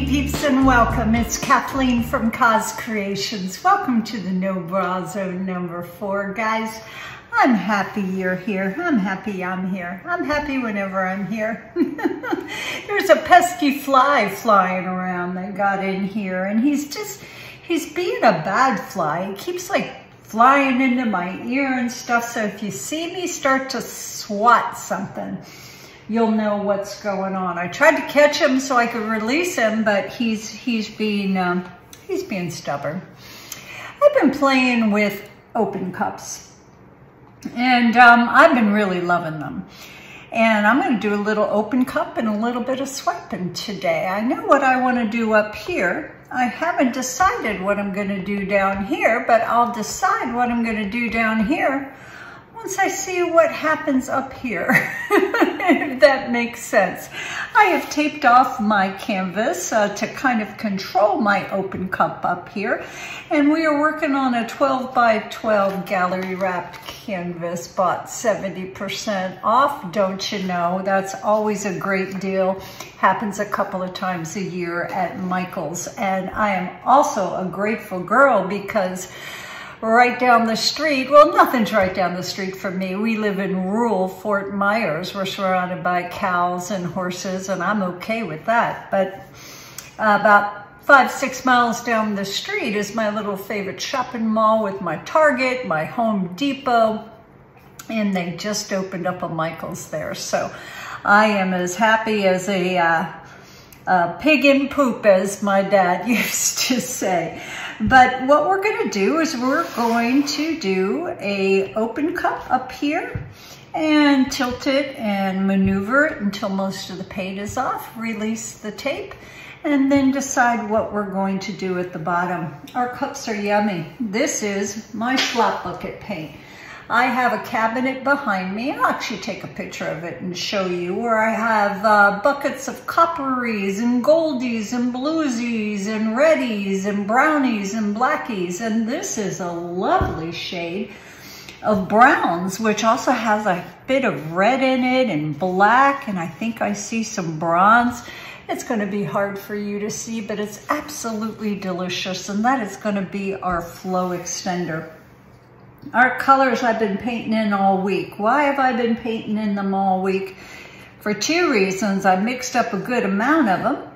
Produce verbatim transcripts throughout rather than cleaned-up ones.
beauty peeps, and welcome. It's Kathleen from Coz Creations. Welcome to the No Bra Zone number four, guys. I'm happy you're here. I'm happy I'm here. I'm happy whenever I'm here. There's a pesky fly flying around that got in here, and he's just, he's being a bad fly. He keeps like flying into my ear and stuff, so if you see me start to swat something, you'll know what's going on. I tried to catch him so I could release him, but he's he's being um, he's being stubborn. I've been playing with open cups, and um, I've been really loving them. And I'm gonna do a little open cup and a little bit of swiping today. I know what I wanna do up here. I haven't decided what I'm gonna do down here, but I'll decide what I'm gonna do down here once I see what happens up here, if that makes sense. I have taped off my canvas uh, to kind of control my open cup up here. And we are working on a twelve by twelve gallery wrapped canvas, bought seventy percent off, don't you know? That's always a great deal. Happens a couple of times a year at Michael's. And I am also a grateful girl because right down the street, well, nothing's right down the street from me. We live in rural Fort Myers. We're surrounded by cows and horses, and I'm okay with that. But about five, six miles down the street is my little favorite shopping mall with my Target, my Home Depot, and they just opened up a Michael's there. So I am as happy as a uh, Uh, pig in poop, as my dad used to say. But what we're gonna do is we're going to do a open cup up here and tilt it and maneuver it until most of the paint is off, release the tape, and then decide what we're going to do at the bottom. Our cups are yummy. This is my slop bucket paint. I have a cabinet behind me, and I'll actually take a picture of it and show you, where I have uh, buckets of copperies and goldies and bluesies and reddies and brownies and blackies. And this is a lovely shade of browns, which also has a bit of red in it and black, and I think I see some bronze. It's gonna be hard for you to see, but it's absolutely delicious, and that is gonna be our flow extender. Our colors I've been painting in all week. Why have I been painting in them all week? For two reasons. I mixed up a good amount of them.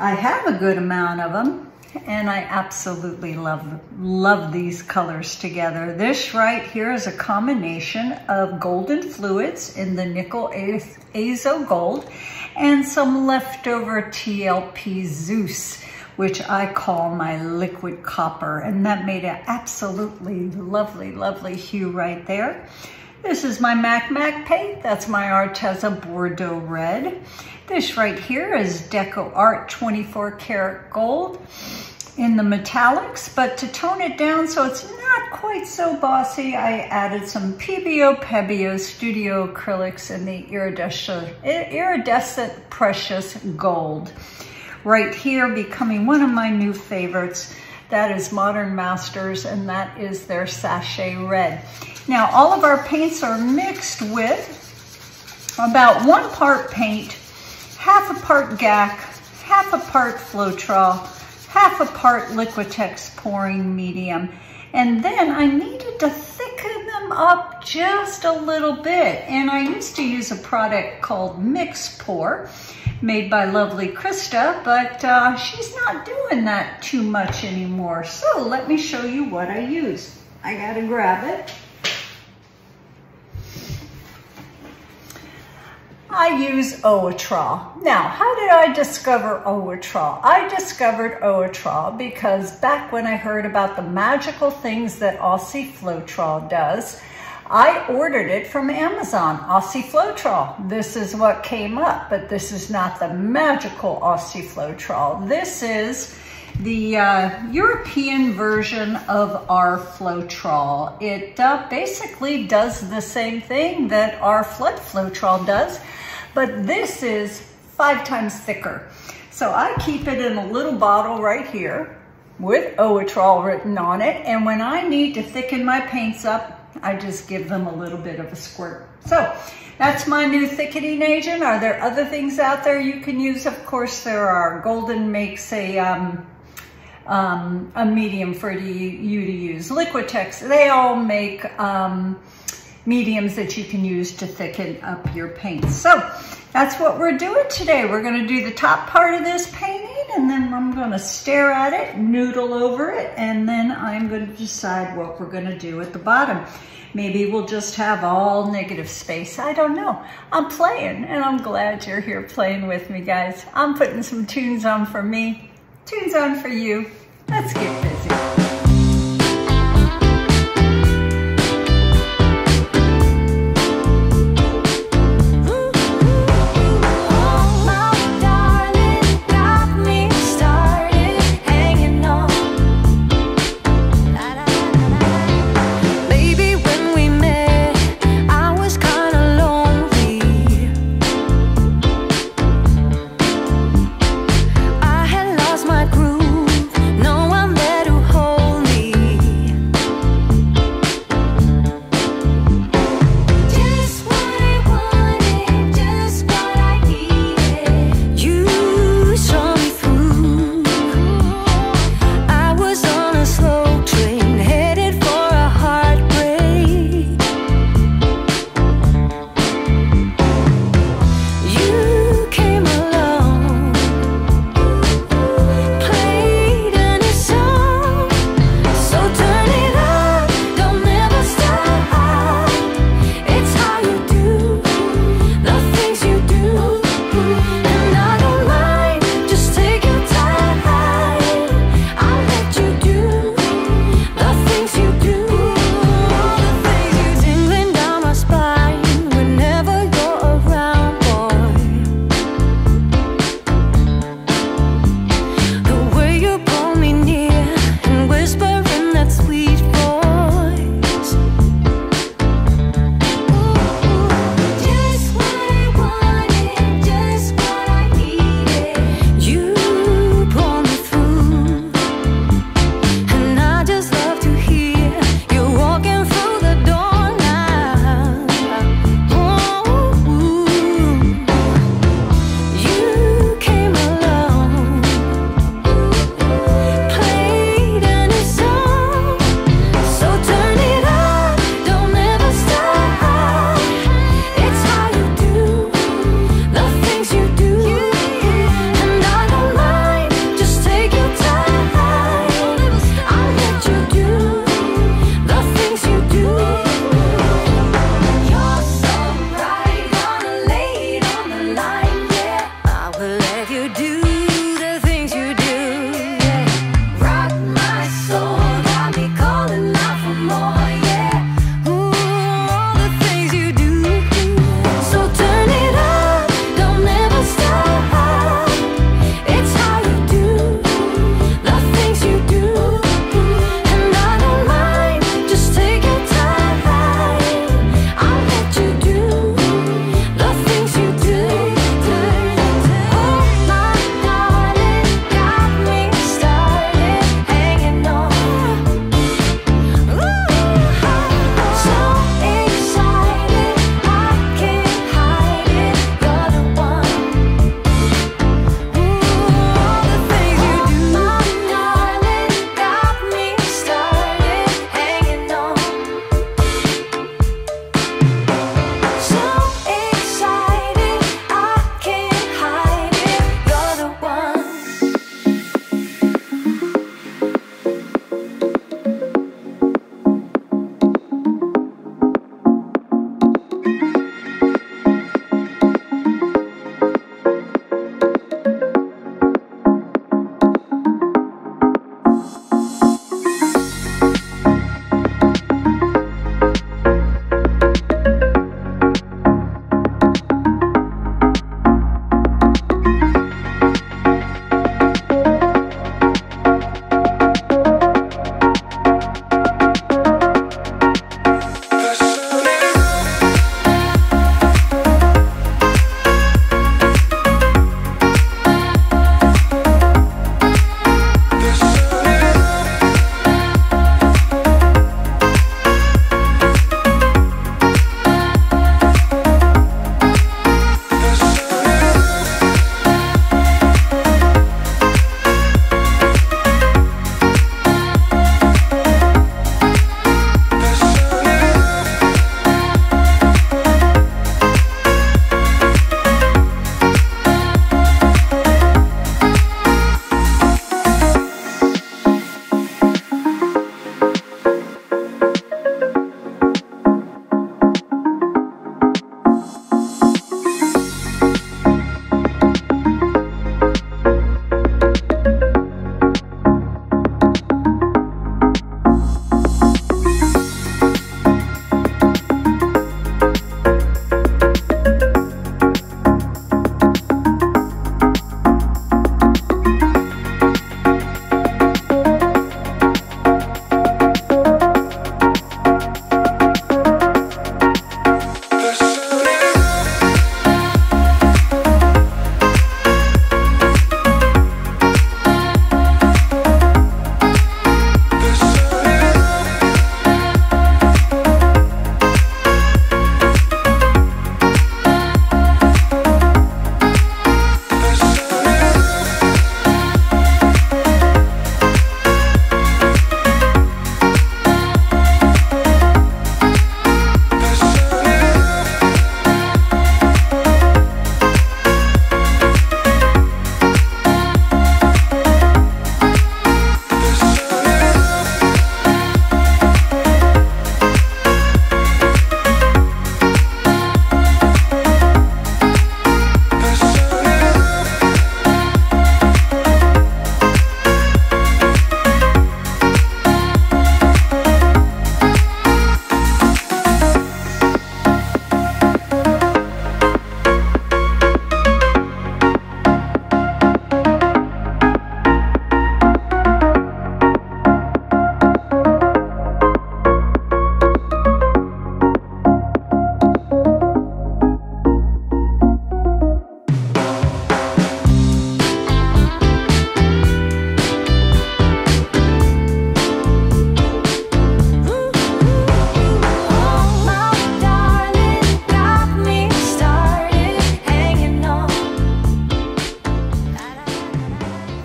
I have a good amount of them, and I absolutely love, love these colors together. This right here is a combination of Golden fluids in the Nickel Azo Gold and some leftover T L P Zeus, which I call my liquid copper. And that made an absolutely lovely, lovely hue right there. This is my Mac Mac paint. That's my Arteza Bordeaux Red. This right here is Deco Art twenty-four karat gold in the Metallics. But to tone it down so it's not quite so bossy, I added some Pebeo Pebeo Studio acrylics in the iridescent, iridescent precious gold. Right here, becoming one of my new favorites, that is Modern Masters, and that is their Sachet Red. Now, all of our paints are mixed with about one part paint, half a part G A C, half a part Floetrol, half a part Liquitex pouring medium, and then I needed to thicken them up just a little bit. And I used to use a product called Mix Pour, made by lovely Krista, but uh, she's not doing that too much anymore. So let me show you what I use. I gotta grab it. I use Oatrol. Now, how did I discover Oatrol? I discovered Oatrol because back when I heard about the magical things that Aussie Floetrol does, I ordered it from Amazon, Aussie Floetrol. This is what came up, but this is not the magical Aussie Floetrol. This is the uh, European version of our Floetrol. It uh, basically does the same thing that our Flood Floetrol does, but this is five times thicker. So I keep it in a little bottle right here with Oatrol written on it, and when I need to thicken my paints up, I just give them a little bit of a squirt. So That's my new thickening agent. Are there other things out there you can use? Of course there are. Golden makes a um, um, a medium for you to use. Liquitex, they all make um, mediums that you can use to thicken up your paints. So that's what we're doing today. We're going to do the top part of this painting, and then I'm going to stare at it, noodle over it, and then I'm going to decide what we're going to do at the bottom. Maybe we'll just have all negative space. I don't know. I'm playing, and I'm glad you're here playing with me, guys. I'm putting some tunes on for me, tunes on for you. Let's get busy. Let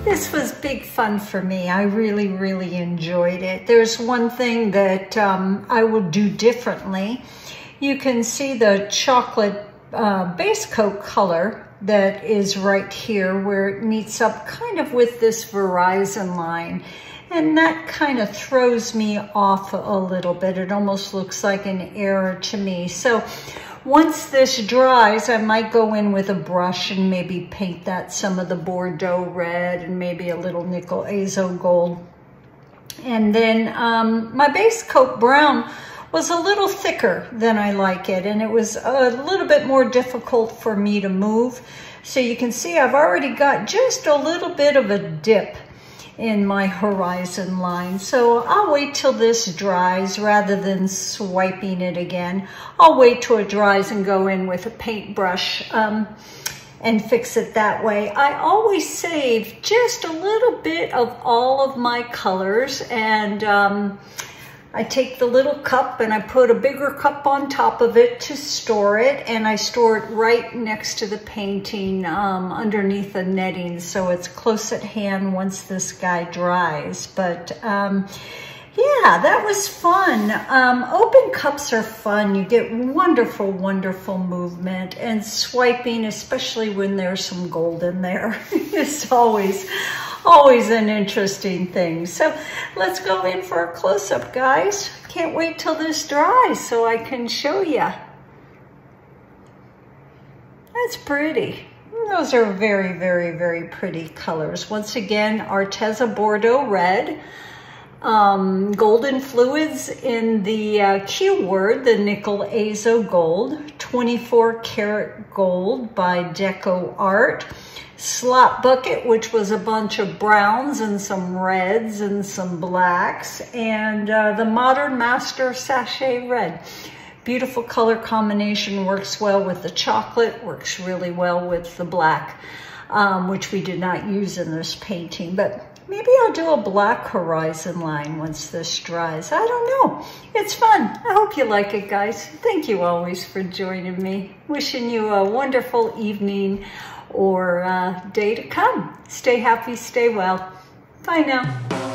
This was big fun for me. I really, really enjoyed it. There's one thing that um, I will do differently. You can see the chocolate uh, base coat color that is right here where it meets up kind of with this Verizon line. And that kind of throws me off a little bit. It almost looks like an error to me. So once this dries, I might go in with a brush and maybe paint that some of the Bordeaux red and maybe a little Nickel Azo Gold. And then um, my base coat brown was a little thicker than I like it, and it was a little bit more difficult for me to move. So you can see I've already got just a little bit of a dip in my horizon line. So I'll wait till this dries rather than swiping it again. I'll wait till it dries and go in with a paintbrush um, and fix it that way. I always save just a little bit of all of my colors, and um, I take the little cup and I put a bigger cup on top of it to store it, and I store it right next to the painting um, underneath the netting, so it's close at hand once this guy dries. But um, yeah, that was fun. Um, open cups are fun. You get wonderful, wonderful movement, and swiping, especially when there's some gold in there, it's always Always an interesting thing. So let's go in for a close-up, guys. Can't wait till this dries so I can show you. That's pretty. Those are very, very, very pretty colors. Once again, Arteza Bordeaux Red, um, Golden Fluids in the uh, Q word, the Nickel Azo Gold, twenty-four karat gold by Deco Art, Slop Bucket, which was a bunch of browns and some reds and some blacks, and uh, the Modern Master Sachet Red. Beautiful color combination, works well with the chocolate, works really well with the black, um, which we did not use in this painting, but maybe I'll do a black horizon line once this dries. I don't know. It's fun. I hope you like it, guys. Thank you always for joining me. Wishing you a wonderful evening or uh, day to come. Stay happy, stay well. Bye now.